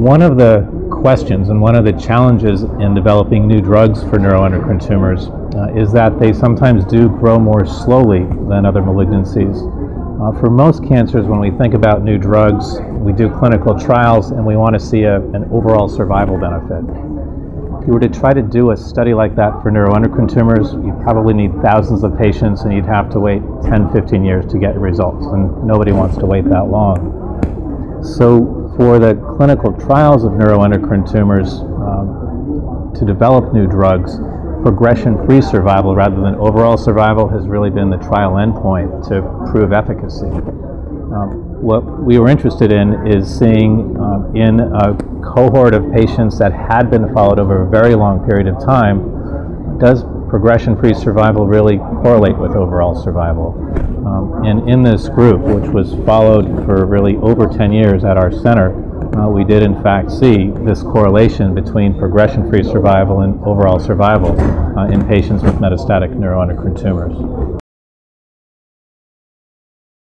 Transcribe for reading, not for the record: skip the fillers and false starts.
One of the questions and one of the challenges in developing new drugs for neuroendocrine tumors is that they sometimes do grow more slowly than other malignancies. For most cancers, when we think about new drugs, we do clinical trials and we want to see an overall survival benefit. If you were to try to do a study like that for neuroendocrine tumors, you'd probably need thousands of patients and you'd have to wait 10, 15 years to get results, and nobody wants to wait that long. So for the clinical trials of neuroendocrine tumors, to develop new drugs, progression-free survival rather than overall survival has really been the trial endpoint to prove efficacy. What we were interested in is seeing in a cohort of patients that had been followed over a very long period of time, does progression-free survival really correlate with overall survival? And in this group, which was followed for really over 10 years at our center, we did in fact see this correlation between progression-free survival and overall survival in patients with metastatic neuroendocrine tumors.